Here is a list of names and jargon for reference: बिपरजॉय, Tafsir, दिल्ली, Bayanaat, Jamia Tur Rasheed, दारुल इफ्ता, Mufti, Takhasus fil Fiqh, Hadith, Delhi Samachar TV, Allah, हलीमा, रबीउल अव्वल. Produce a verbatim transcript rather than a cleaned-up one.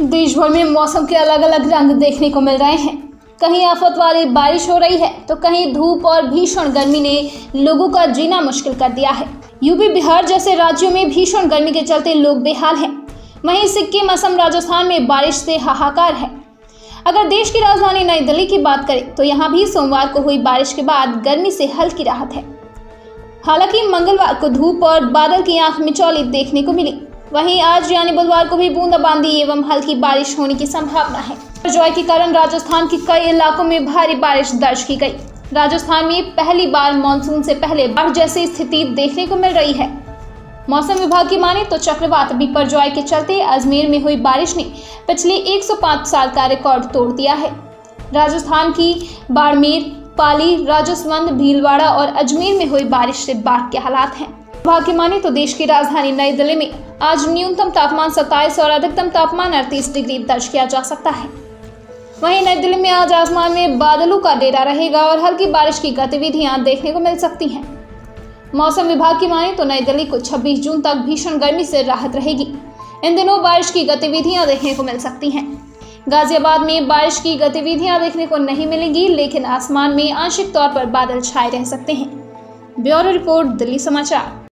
देश भर में मौसम के अलग अलग रंग देखने को मिल रहे हैं। कहीं आफत वाली बारिश हो रही है तो कहीं धूप और भीषण गर्मी ने लोगों का जीना मुश्किल कर दिया है। यूपी बिहार जैसे राज्यों में भीषण गर्मी के चलते लोग बेहाल हैं। वहीं सिक्किम असम राजस्थान में बारिश से हाहाकार है। अगर देश की राजधानी नई दिल्ली की बात करें तो यहाँ भी सोमवार को हुई बारिश के बाद गर्मी से हल्की राहत है। हालांकि मंगलवार को धूप और बादल की आंख मिचौली देखने को मिली। वहीं आज यानी बुधवार को भी बूंदाबांदी एवं हल्की बारिश होने की संभावना है। बिपरजॉय के कारण राजस्थान के कई इलाकों में भारी बारिश दर्ज की गई। राजस्थान में पहली बार मानसून से पहले बाढ़ जैसी स्थिति देखने को मिल रही है। मौसम विभाग की माने तो चक्रवात बिपरजॉय के चलते अजमेर में हुई बारिश ने पिछले एक सौ पाँच साल का रिकॉर्ड तोड़ दिया है। राजस्थान की बाड़मेर, पाली, राजसमंद, भीलवाड़ा और अजमेर में हुई बारिश से बाढ़ के हालात हैं। विभाग की माने तो देश की राजधानी नई दिल्ली में आज न्यूनतम तापमान सत्ताईस और अधिकतम तापमान अड़तीस डिग्री दर्ज किया जा सकता है। वहीं नई दिल्ली में आज आसमान में बादलों का डेरा रहेगा और हल्की बारिश की गतिविधियां देखने को मिल सकती हैं। मौसम विभाग की माने तो नई दिल्ली को छब्बीस जून तक भीषण गर्मी से राहत रहेगी। इन दिनों बारिश की गतिविधियाँ देखने को मिल सकती हैं। गाजियाबाद में बारिश की गतिविधियाँ देखने को नहीं मिलेंगी, लेकिन आसमान में आंशिक तौर पर बादल छाए रह सकते हैं। ब्यूरो रिपोर्ट, दिल्ली समाचार।